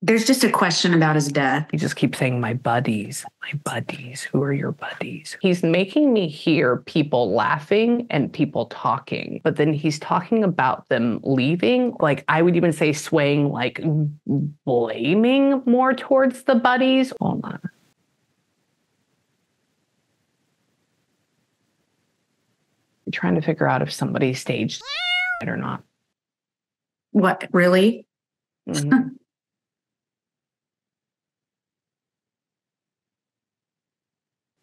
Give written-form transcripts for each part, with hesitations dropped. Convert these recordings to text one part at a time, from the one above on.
There's just a question about his death. You just keep saying, my buddies, who are your buddies? He's making me hear people laughing and people talking, but then he's talking about them leaving. Like, I would even say swaying, like blaming more towards the buddies. Hold on. I'm trying to figure out if somebody staged it or not. What, really? Mm-hmm.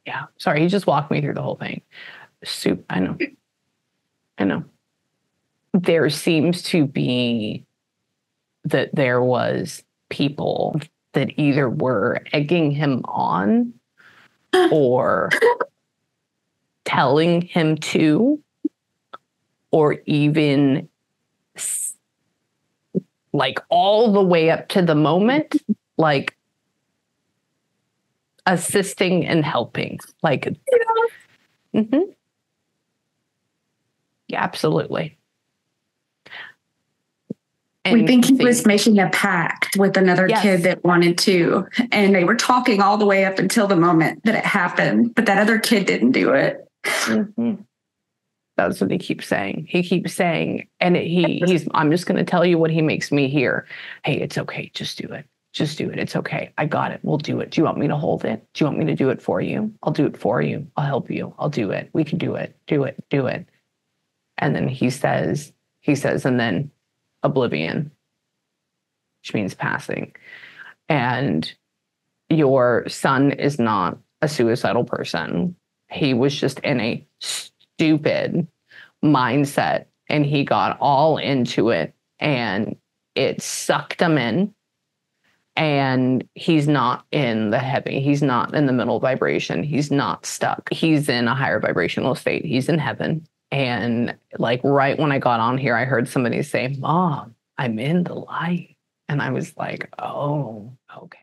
Yeah, sorry, he just walked me through the whole thing. Soup, I know. There seems to be that there was people that either were egging him on or telling him to, or even like all the way up to the moment, like assisting and helping, like, yeah. Mm-hmm. Yeah, absolutely. And we think he was making a pact with another kid that wanted to, and they were talking all the way up until the moment that it happened, but that other kid didn't do it. Mm-hmm. That's what he keeps saying. He keeps saying, and he's, I'm just going to tell you what he makes me hear. Hey, it's okay. Just do it. Just do it. It's okay. I got it. We'll do it. Do you want me to hold it? Do you want me to do it for you? I'll do it for you. I'll help you. I'll do it. We can do it. Do it. Do it. And then he says, and then oblivion, which means passing. And your son is not a suicidal person. He was just in a stupid mindset and he got all into it and it sucked him in. And he's not in the heavy. He's not in the middle vibration. He's not stuck. He's in a higher vibrational state. He's in heaven. And like right when I got on here, I heard somebody say, Mom, I'm in the light. And I was like, oh, okay.